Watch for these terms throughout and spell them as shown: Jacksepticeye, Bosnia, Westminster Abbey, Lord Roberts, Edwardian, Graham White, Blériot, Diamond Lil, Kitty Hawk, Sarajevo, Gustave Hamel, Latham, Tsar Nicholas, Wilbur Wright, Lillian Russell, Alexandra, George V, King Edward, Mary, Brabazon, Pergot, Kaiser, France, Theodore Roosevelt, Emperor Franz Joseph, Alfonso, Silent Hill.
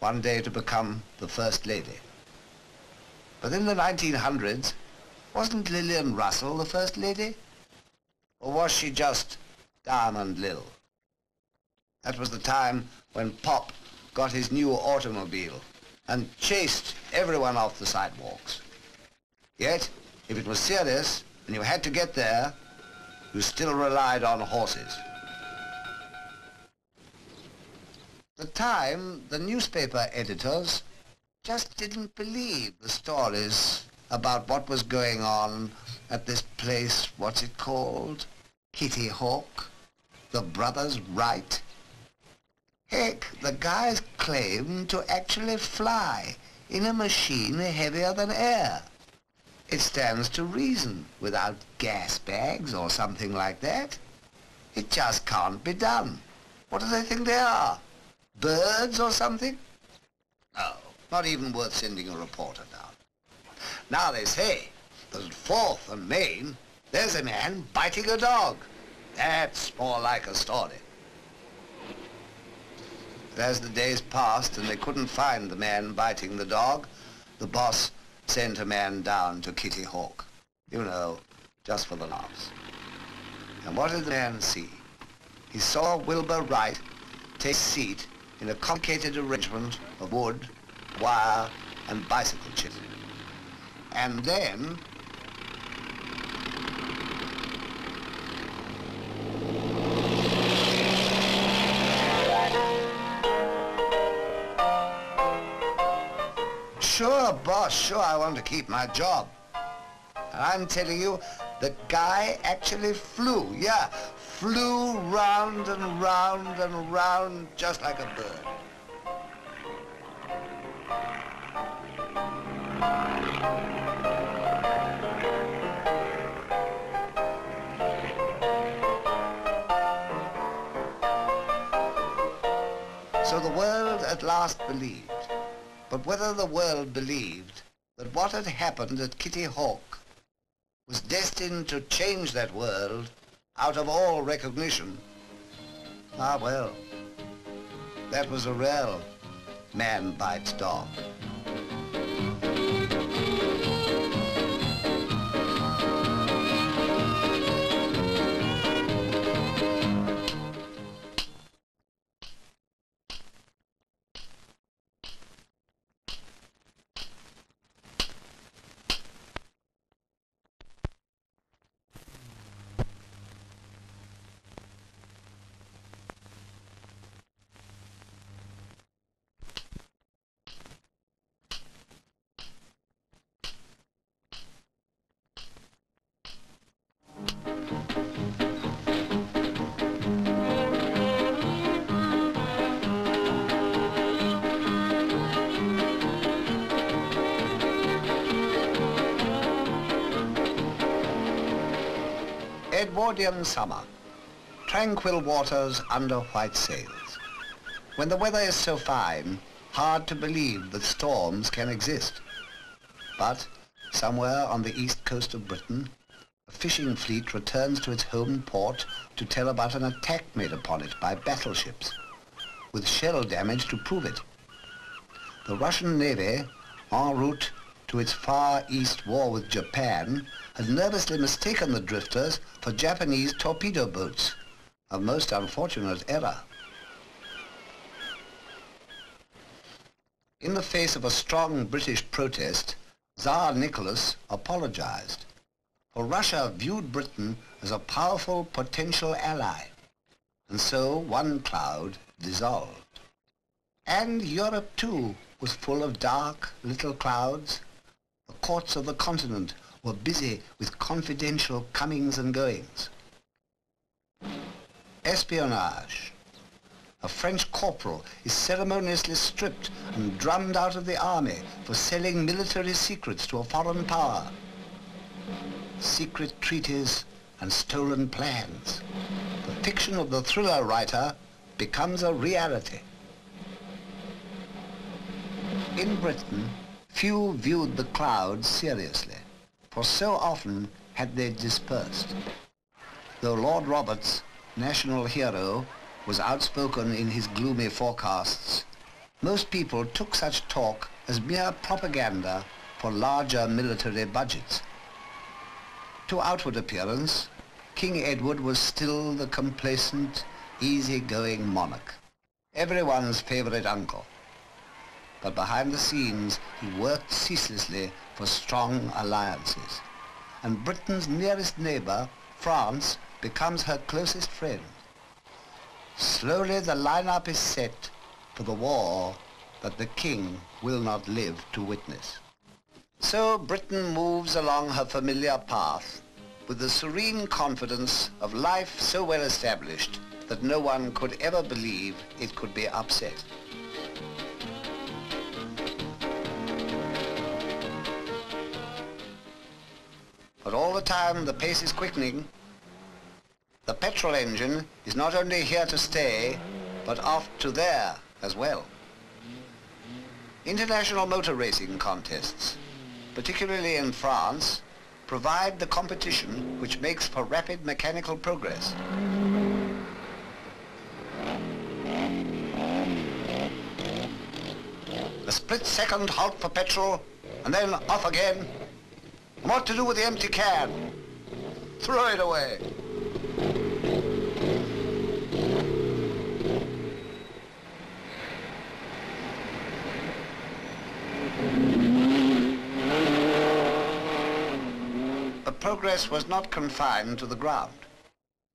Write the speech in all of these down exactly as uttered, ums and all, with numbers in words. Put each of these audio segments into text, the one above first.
one day to become the First Lady. But in the nineteen hundreds, wasn't Lillian Russell the First Lady? Or was she just Diamond Lil? That was the time when Pop got his new automobile and chased everyone off the sidewalks. Yet, if it was serious and you had to get there, you still relied on horses. At the time, the newspaper editors just didn't believe the stories about what was going on at this place, what's it called? Kitty Hawk, the brothers Wright. Heck, the guys claimed to actually fly in a machine heavier than air. It stands to reason without gas bags or something like that. It just can't be done. What do they think they are? Birds or something? No, not even worth sending a reporter down. Now they say that at Fourth and Main, there's a man biting a dog. That's more like a story. But as the days passed and they couldn't find the man biting the dog, the boss sent a man down to Kitty Hawk. You know, just for the laughs. And what did the man see? He saw Wilbur Wright take a seat in a complicated arrangement of wood, wire, and bicycle chips. And then... Sure, boss, sure, I want to keep my job. And I'm telling you, the guy actually flew, yeah, flew round and round and round, just like a bird. So the world at last believed. But whether the world believed that what had happened at Kitty Hawk was destined to change that world out of all recognition, ah well, that was a real man bites dog. Edwardian summer, tranquil waters under white sails. When the weather is so fine, hard to believe that storms can exist. But somewhere on the east coast of Britain, a fishing fleet returns to its home port to tell about an attack made upon it by battleships, with shell damage to prove it. The Russian Navy, en route to its Far East war with Japan, had nervously mistaken the drifters for Japanese torpedo boats, a most unfortunate error. In the face of a strong British protest, Tsar Nicholas apologized, for Russia viewed Britain as a powerful potential ally, and so one cloud dissolved. And Europe, too, was full of dark little clouds. The courts of the continent were busy with confidential comings and goings. Espionage. A French corporal is ceremoniously stripped and drummed out of the army for selling military secrets to a foreign power. Secret treaties and stolen plans. The fiction of the thriller writer becomes a reality. In Britain, few viewed the clouds seriously, for so often had they dispersed. Though Lord Roberts, national hero, was outspoken in his gloomy forecasts, most people took such talk as mere propaganda for larger military budgets. To outward appearance, King Edward was still the complacent, easy-going monarch, everyone's favorite uncle. But behind the scenes, he worked ceaselessly for strong alliances. And Britain's nearest neighbor, France, becomes her closest friend. Slowly the lineup is set for the war that the king will not live to witness. So Britain moves along her familiar path with the serene confidence of life so well established that no one could ever believe it could be upset. But all the time the pace is quickening. The petrol engine is not only here to stay, but off to there as well. International motor racing contests, particularly in France, provide the competition which makes for rapid mechanical progress. A split-second halt for petrol, and then off again. What to do with the empty can? Throw it away. The progress was not confined to the ground.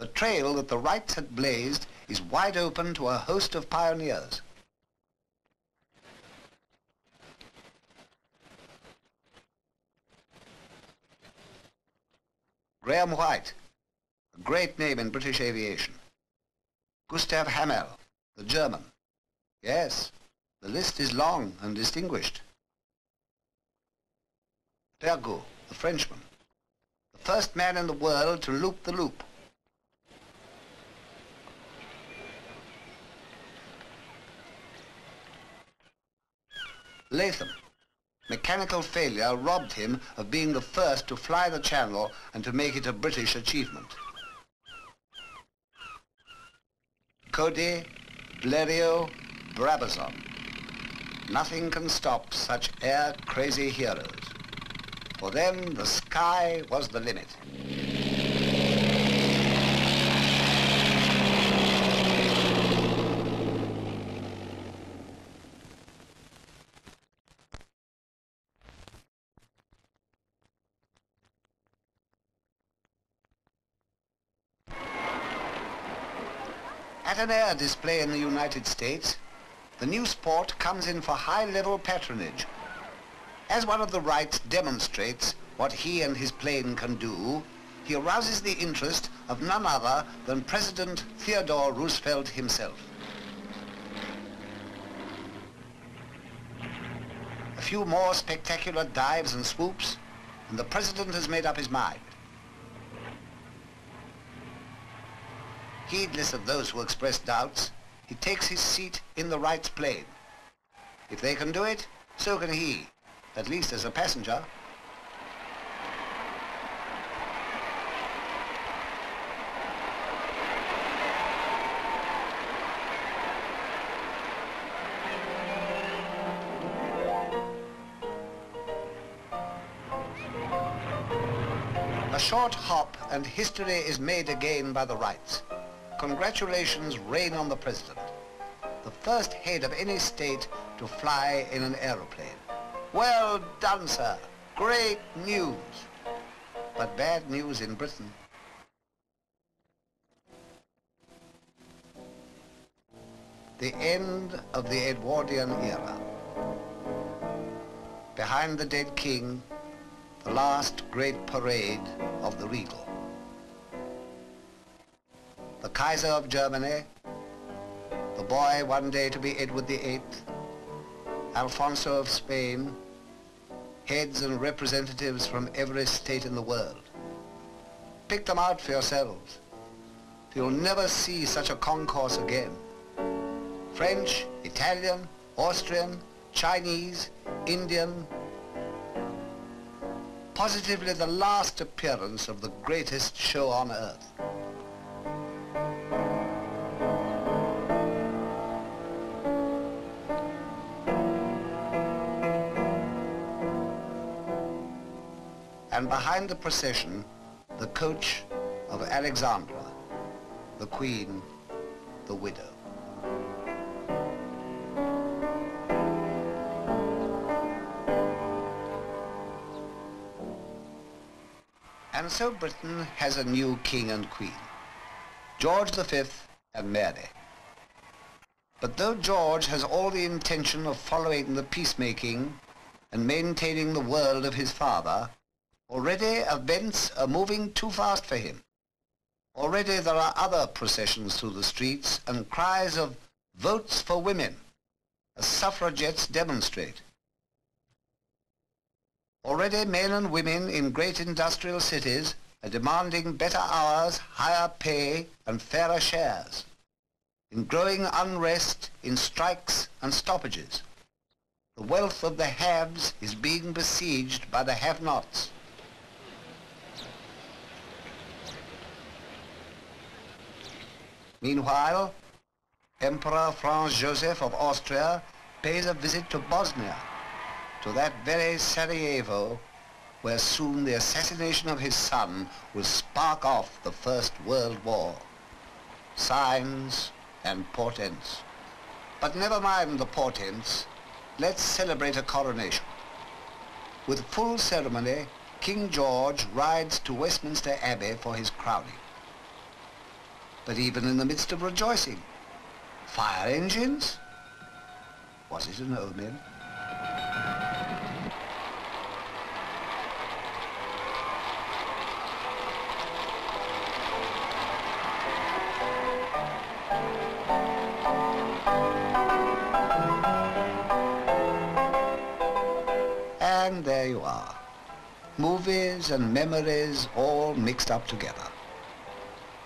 The trail that the Wrights had blazed is wide open to a host of pioneers. Graham White, a great name in British aviation. Gustave Hamel, the German. Yes, the list is long and distinguished. Pergot, the Frenchman, the first man in the world to loop the loop. Latham. Mechanical failure robbed him of being the first to fly the channel and to make it a British achievement. Cody, Blériot, Brabazon. Nothing can stop such air-crazy heroes. For them, the sky was the limit. At an air display in the United States, the new sport comes in for high-level patronage. As one of the Wrights demonstrates what he and his plane can do, he arouses the interest of none other than President Theodore Roosevelt himself. A few more spectacular dives and swoops, and the President has made up his mind. Heedless of those who express doubts, he takes his seat in the Wrights' plane. If they can do it, so can he, at least as a passenger. A short hop and history is made again by the Wrights. Congratulations rain on the President, the first head of any state to fly in an aeroplane. Well done, sir. Great news. But bad news in Britain. The end of the Edwardian era. Behind the dead king, the last great parade of the regal. The Kaiser of Germany, the boy one day to be Edward the Eighth, Alfonso of Spain, heads and representatives from every state in the world. Pick them out for yourselves. You'll never see such a concourse again. French, Italian, Austrian, Chinese, Indian. Positively the last appearance of the greatest show on earth. and behind the procession, the coach of Alexandra, the queen, the widow. And so Britain has a new king and queen, George the Fifth and Mary. But though George has all the intention of following the peacemaking and maintaining the world of his father, already events are moving too fast for him. Already there are other processions through the streets and cries of votes for women, as suffragettes demonstrate. Already men and women in great industrial cities are demanding better hours, higher pay, and fairer shares. In growing unrest, in strikes and stoppages. The wealth of the haves is being besieged by the have-nots. Meanwhile, Emperor Franz Joseph of Austria pays a visit to Bosnia, to that very Sarajevo, where soon the assassination of his son will spark off the First World War. Signs and portents. But never mind the portents, let's celebrate a coronation. With full ceremony, King George rides to Westminster Abbey for his crowning. But even in the midst of rejoicing, fire engines? Was it an omen? And there you are, movies and memories all mixed up together.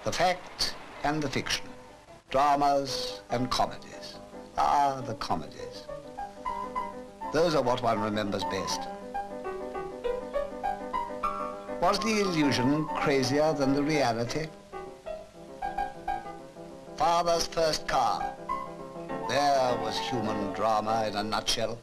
The fact and the fiction, dramas and comedies. Ah, the comedies. Those are what one remembers best. Was the illusion crazier than the reality? Father's first car. There was human drama in a nutshell.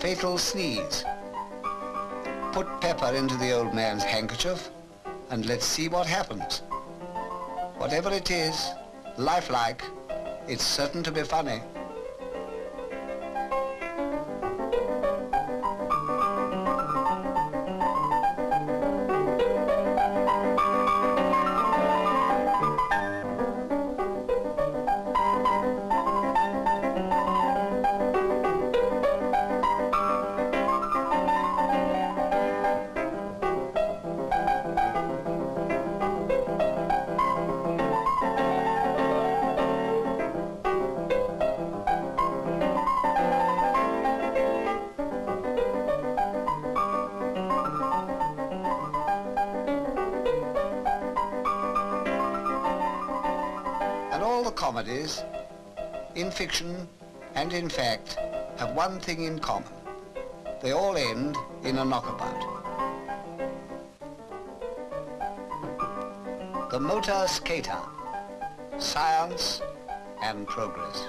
Fatal sneeze. Put pepper into the old man's handkerchief and let's see what happens. Whatever it is, lifelike, it's certain to be funny. Comedies, in fiction and in fact, have one thing in common. They all end in a knockabout. The motor skater, science and progress.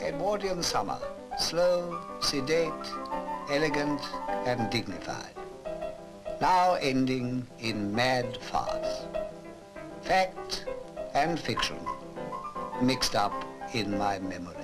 Edwardian summer, slow, sedate, elegant and dignified. now ending in mad farce. Fact and fiction mixed up in my memory.